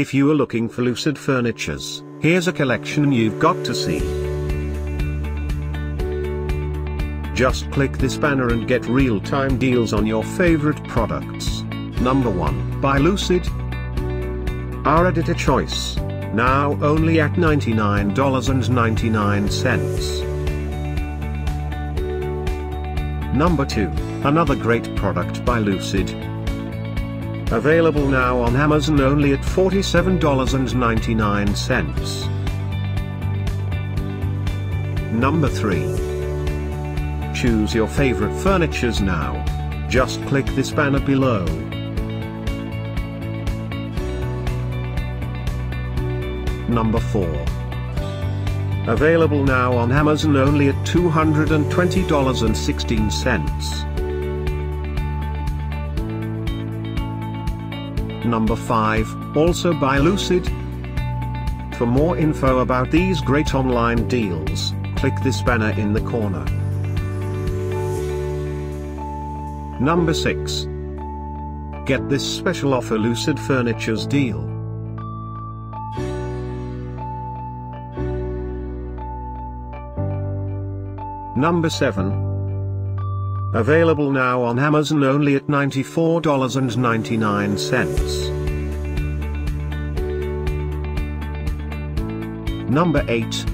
If you are looking for Lucid furnitures, here's a collection you've got to see. Just click this banner and get real-time deals on your favorite products. Number 1, by Lucid. Our editor choice, now only at $99.99. Number 2, another great product by Lucid. Available now on Amazon only at $47.99. Number 3. Choose your favorite furnitures now. Just click this banner below. Number 4. Available now on Amazon only at $220.16. Number 5, also by Lucid. For more info about these great online deals, click this banner in the corner. Number 6. Get this special offer Lucid Furnitures deal. Number 7. Available now on Amazon only at $94.99. Number 8.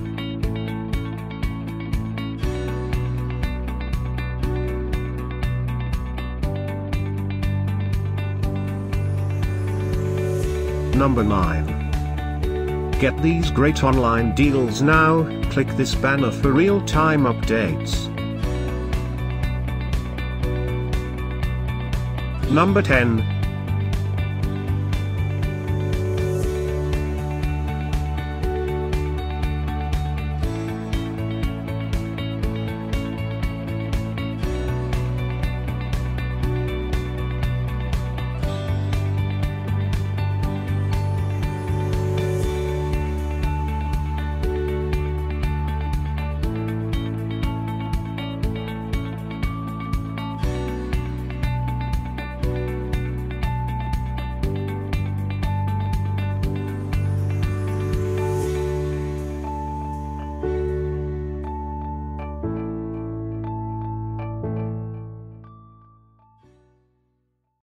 Number 9. Get these great online deals now, click this banner for real-time updates. Number 10.